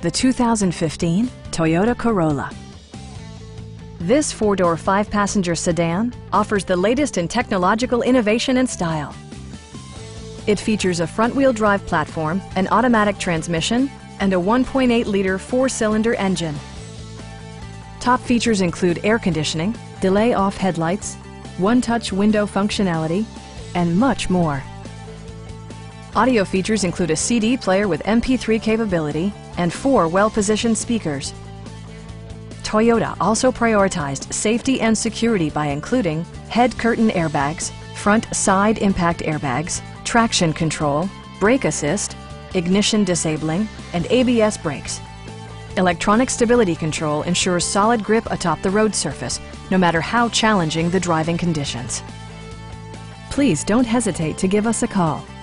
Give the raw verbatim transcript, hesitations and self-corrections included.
the two thousand fifteen Toyota Corolla. This four-door, five-passenger sedan offers the latest in technological innovation and style. It features a front-wheel drive platform, an automatic transmission, and a one point eight liter four-cylinder engine. Top features include air conditioning, delay-off headlights, one-touch window functionality, and much more. Audio features include a C D player with M P three capability and four well-positioned speakers. Toyota also prioritized safety and security by including head curtain airbags, front side impact airbags, traction control, brake assist, ignition disabling, and A B S brakes. Electronic stability control ensures solid grip atop the road surface, no matter how challenging the driving conditions. Please don't hesitate to give us a call.